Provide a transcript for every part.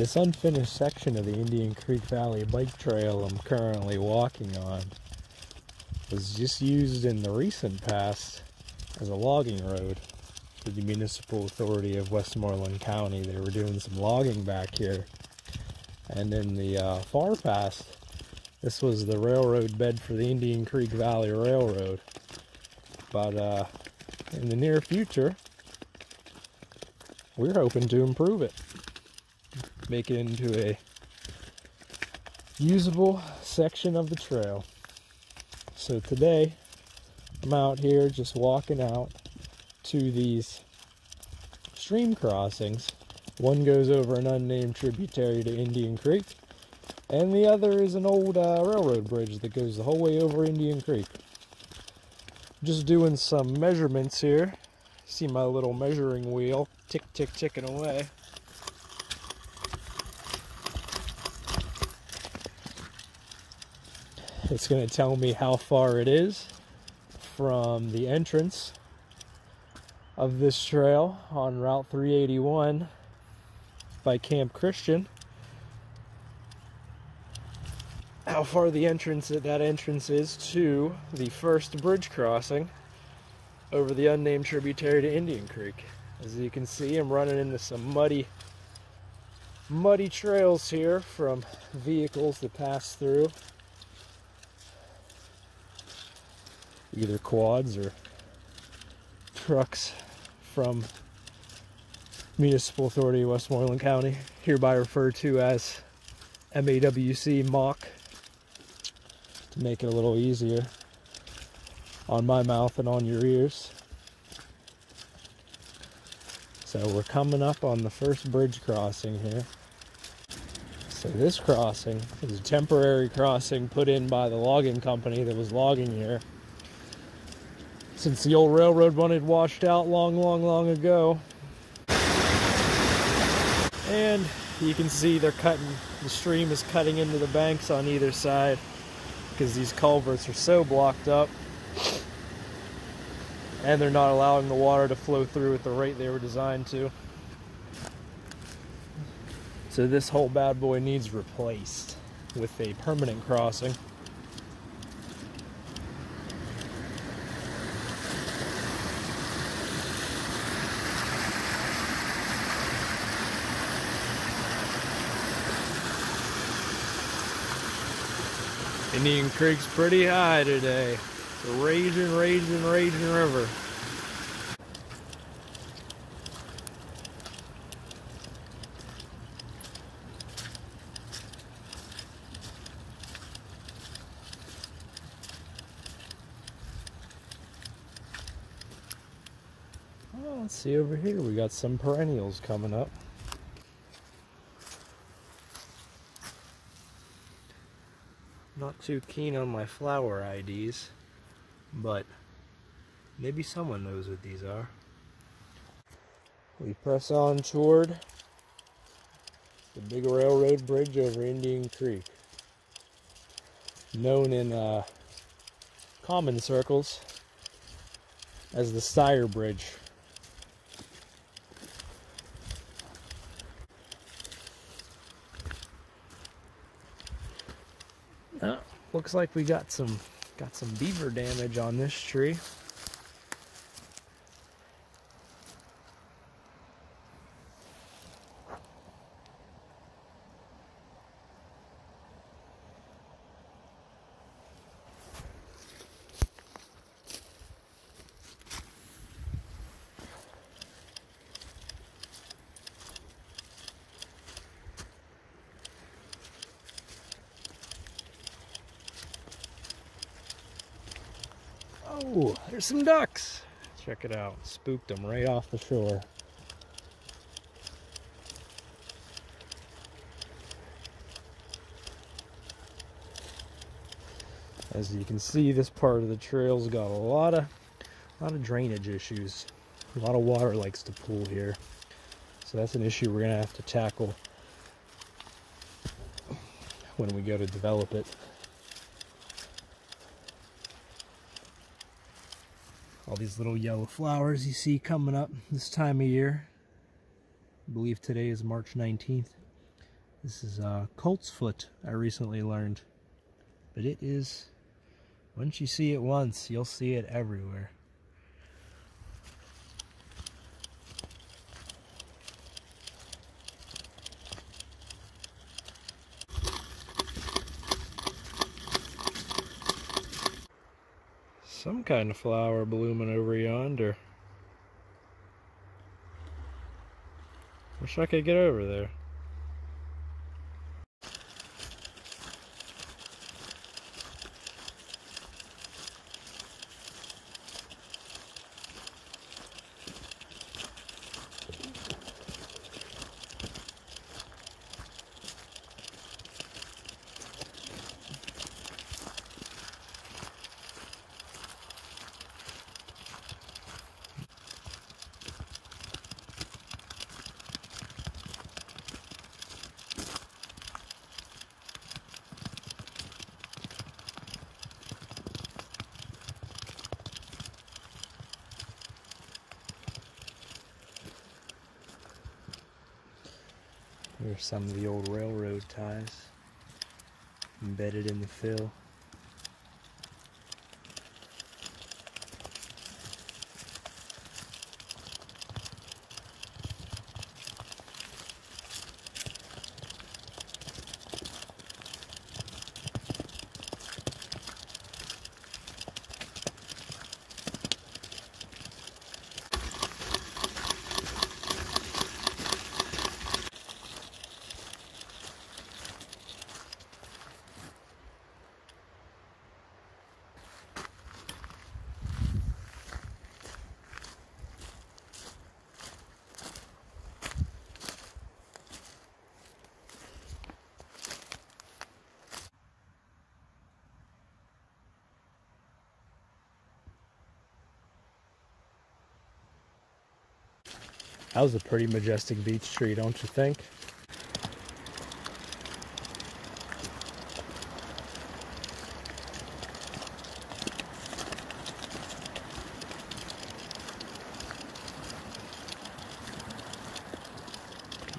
This unfinished section of the Indian Creek Valley bike trail I'm currently walking on was just used in the recent past as a logging road for the Municipal Authority of Westmoreland County. They were doing some logging back here. And in the far past, this was the railroad bed for the Indian Creek Valley Railroad. But in the near future, we're hoping to improve it, make it into a usable section of the trail. So today, I'm out here just walking out to these stream crossings. One goes over an unnamed tributary to Indian Creek, and the other is an old railroad bridge that goes the whole way over Indian Creek. Just doing some measurements here. See my little measuring wheel tick, tick, ticking away. It's going to tell me how far it is from the entrance of this trail on Route 381 by Camp Christian, how far the entrance at that entrance is to the first bridge crossing over the unnamed tributary to Indian Creek. As you can see, I'm running into some muddy trails here from vehicles that pass through, either quads or trucks from Municipal Authority of Westmoreland County, hereby referred to as MAWC MAWC, to make it a little easier on my mouth and on your ears. So we're coming up on the first bridge crossing here. So this crossing is a temporary crossing put in by the logging company that was logging here, since the old railroad one had washed out long ago. And you can see they're cutting, the stream is cutting into the banks on either side because these culverts are so blocked up and they're not allowing the water to flow through at the rate they were designed to. So this whole bad boy needs replaced with a permanent crossing. Indian Creek's pretty high today. It's a raging river. Well, let's see over here. We got some perennials coming up. Not too keen on my flower IDs, but maybe someone knows what these are. We press on toward the big railroad bridge over Indian Creek, known in common circles as the Steyr Bridge. Looks like we got some beaver damage on this tree. Ooh, there's some ducks. Check it out. Spooked them right off the shore. As you can see, this part of the trail's got a lot of drainage issues. A lot of water likes to pool here. So that's an issue we're gonna have to tackle when we go to develop it. All these little yellow flowers you see coming up this time of year. I believe today is March 19th. This is Coltsfoot, I recently learned. But it is, once you see it once, you'll see it everywhere. Some kind of flower blooming over yonder. Wish I could get over there. There's some of the old railroad ties embedded in the fill. That was a pretty majestic beech tree, don't you think?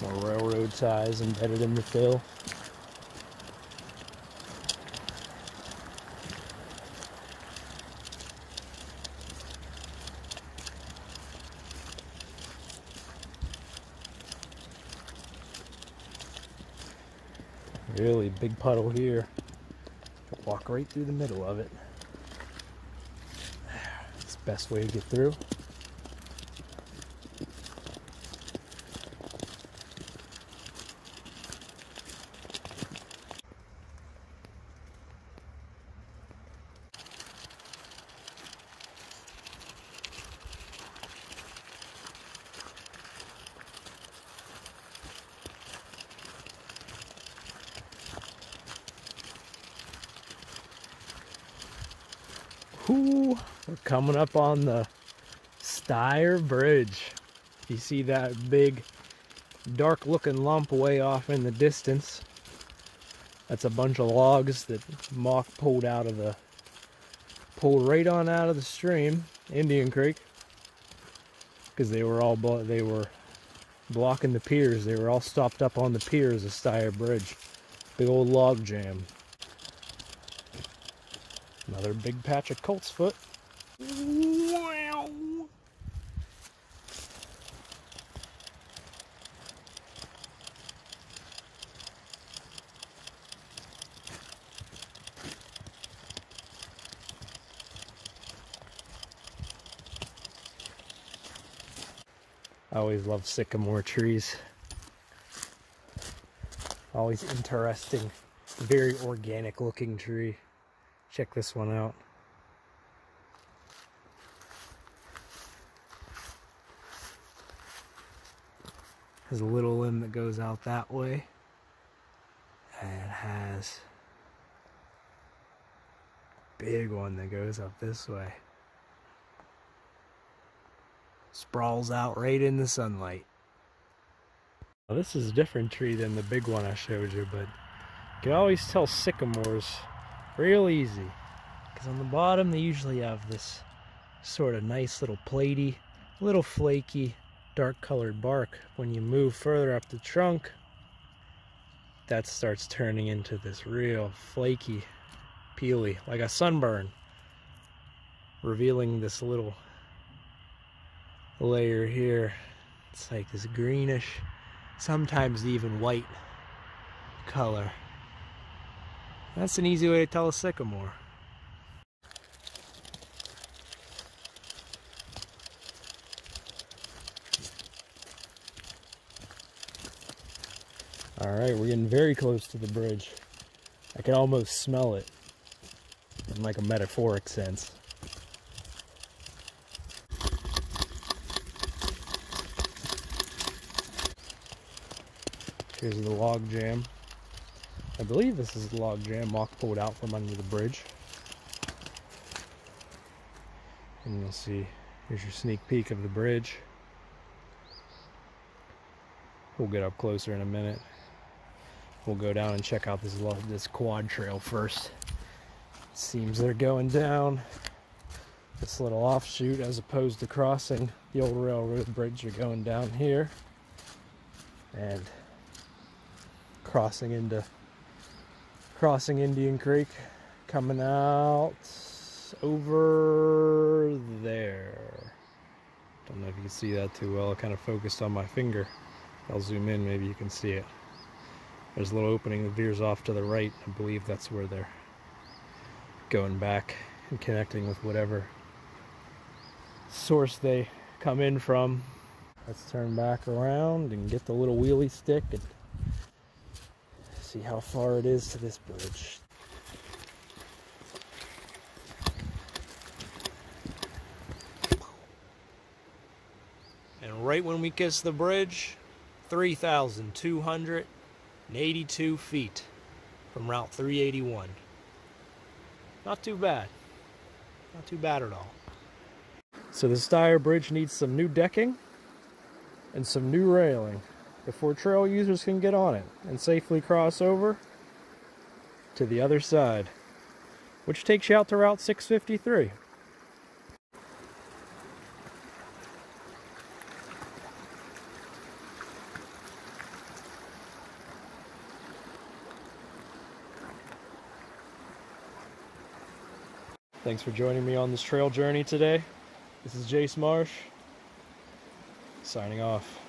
More railroad ties embedded in the fill. Really big puddle here. Walk right through the middle of it. It's the best way to get through. Ooh, we're coming up on the Steyr Bridge. You see that big dark looking lump way off in the distance? That's a bunch of logs that Mock pulled right on out of the stream, Indian Creek, because they were blocking the piers. They were all stopped up on the piers of Steyr Bridge. Big old log jam. Another big patch of Coltsfoot. Wow. I always love sycamore trees. Always interesting, very organic looking tree. Check this one out. There's a little limb that goes out that way. And it has a big one that goes up this way. Sprawls out right in the sunlight. Well, this is a different tree than the big one I showed you, but you can always tell sycamores real easy, because on the bottom they usually have this sort of nice little platy, little flaky, dark colored bark. When you move further up the trunk, that starts turning into this real flaky, peely, like a sunburn, revealing this little layer here. It's like this greenish, sometimes even white color. That's an easy way to tell a sycamore. All right, we're getting very close to the bridge. I can almost smell it in like a metaphoric sense. Here's the log jam. I believe this is the log jam Mock pulled out from under the bridge. And you'll see, here's your sneak peek of the bridge. We'll get up closer in a minute. We'll go down and check out this quad trail first. Seems they're going down this little offshoot as opposed to crossing the old railroad bridge. You're going down here and crossing Indian Creek, coming out over there. Don't know if you can see that too well. It kind of focused on my finger. I'll zoom in, maybe you can see it. There's a little opening that veers off to the right. I believe that's where they're going back and connecting with whatever source they come in from. Let's turn back around and get the little wheelie stick and see how far it is to this bridge. And right when we kiss the bridge, 3,282 feet from Route 381. Not too bad. Not too bad at all. So the Steyr Bridge needs some new decking and some new railing before trail users can get on it and safely cross over to the other side, which takes you out to Route 653. Thanks for joining me on this trail journey today. This is Jace Marsh, signing off.